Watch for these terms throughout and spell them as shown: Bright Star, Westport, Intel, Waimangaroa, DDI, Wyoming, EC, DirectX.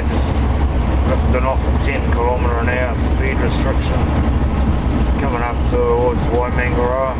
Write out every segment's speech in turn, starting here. charges have gone off at 10 km/h speed restriction coming up towards Waimangaroa.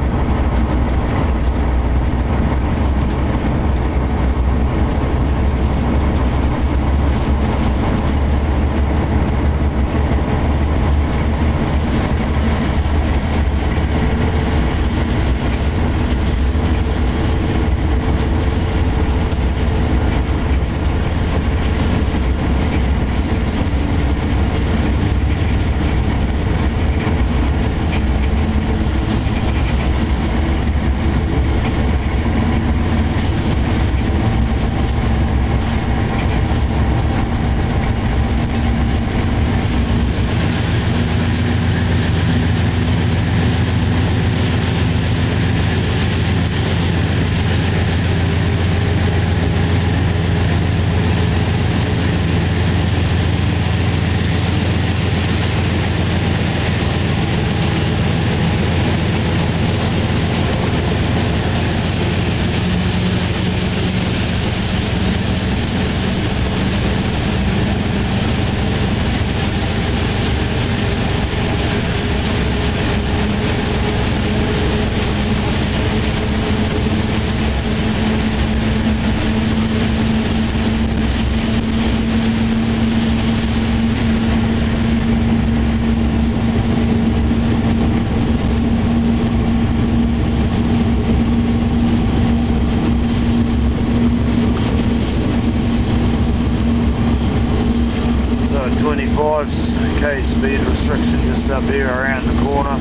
Speed restriction just up here around the corner.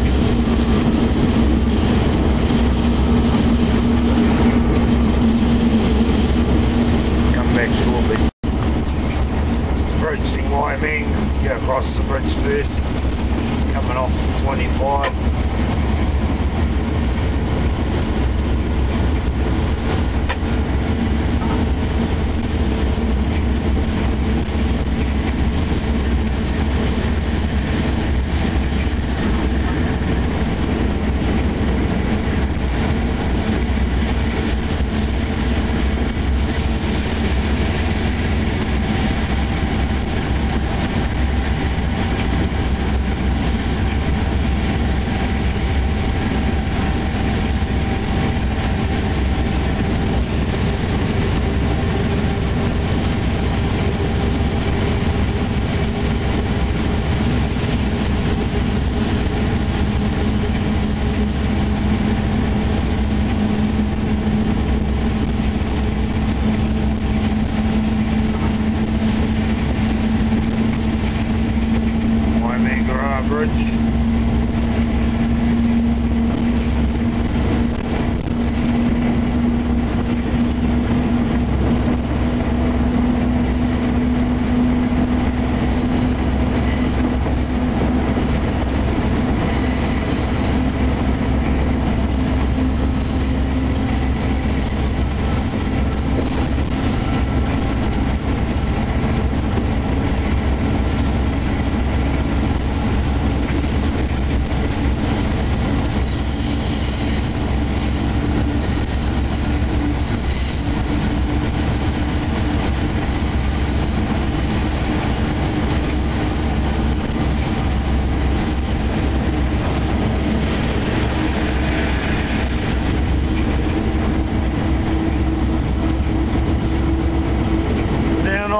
Come back shortly. Approaching Wyoming, go across the bridge first. It's coming off at 25.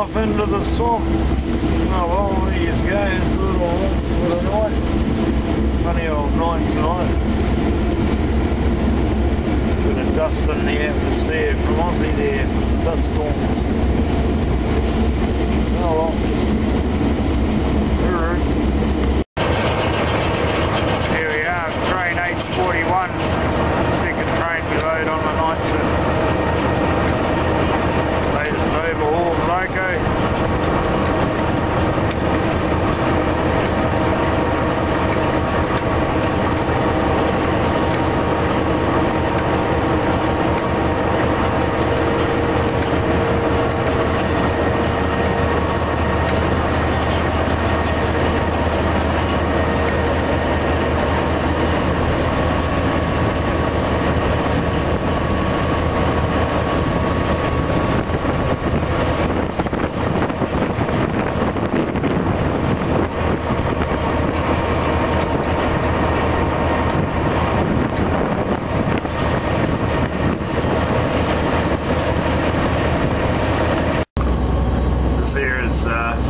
Off into the swamp. Oh well, there you go, it's a little walk for the night. Funny old night tonight. Bit of dust in the atmosphere from Aussie there, dust storms. Oh well. Here we are, train 841, second train we load on the night shift.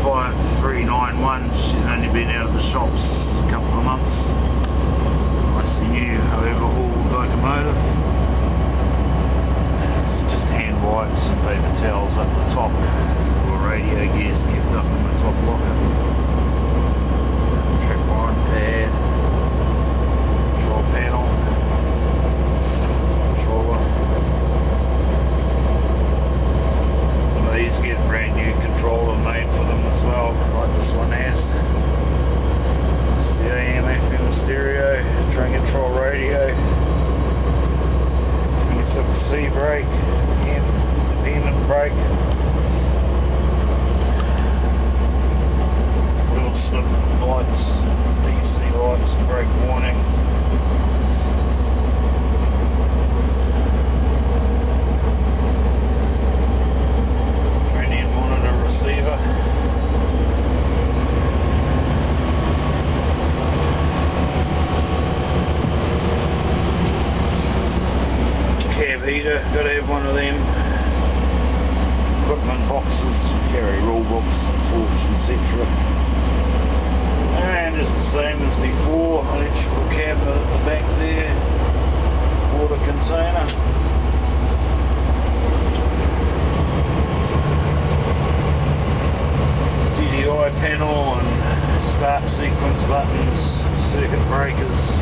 5391, she's only been out of the shops a couple of months. Nicely new, however, all locomotive. And it's just hand wipes and paper towels up the top, or radio gears kept up in the top locker. Trip line pad, control panel, controller. Some of these get brand new controller made for them as well, like this one has. Stereo, FM stereo, train control radio. You can see the C brake, independent brake. Little slip lights, DC lights, brake warning. Heater, gotta have one of them. Equipment boxes, carry rule books, forks, etc. And it's the same as before, electrical cabinet at the back there, water container. DDI panel and start sequence buttons, circuit breakers,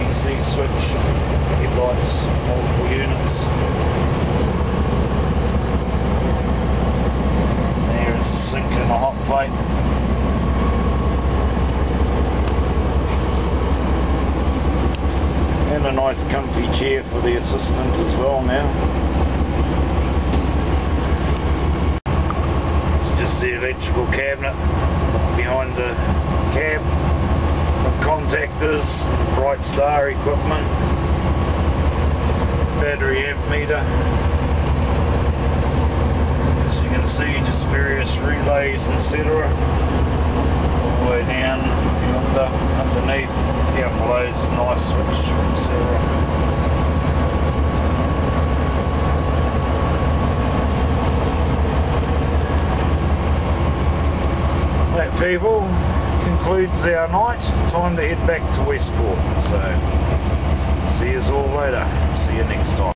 EC switch. Headlights, multiple units. There is a sink and a hot plate. And a nice comfy chair for the assistant as well now. It's just the electrical cabinet behind the cab. The contactors, Bright Star equipment. Battery amp meter. As you can see, just various relays, etc. All the way down, underneath, down below is an eye switch, etc. That, people, concludes our night. Time to head back to Westport. So, see you all later. See you next time.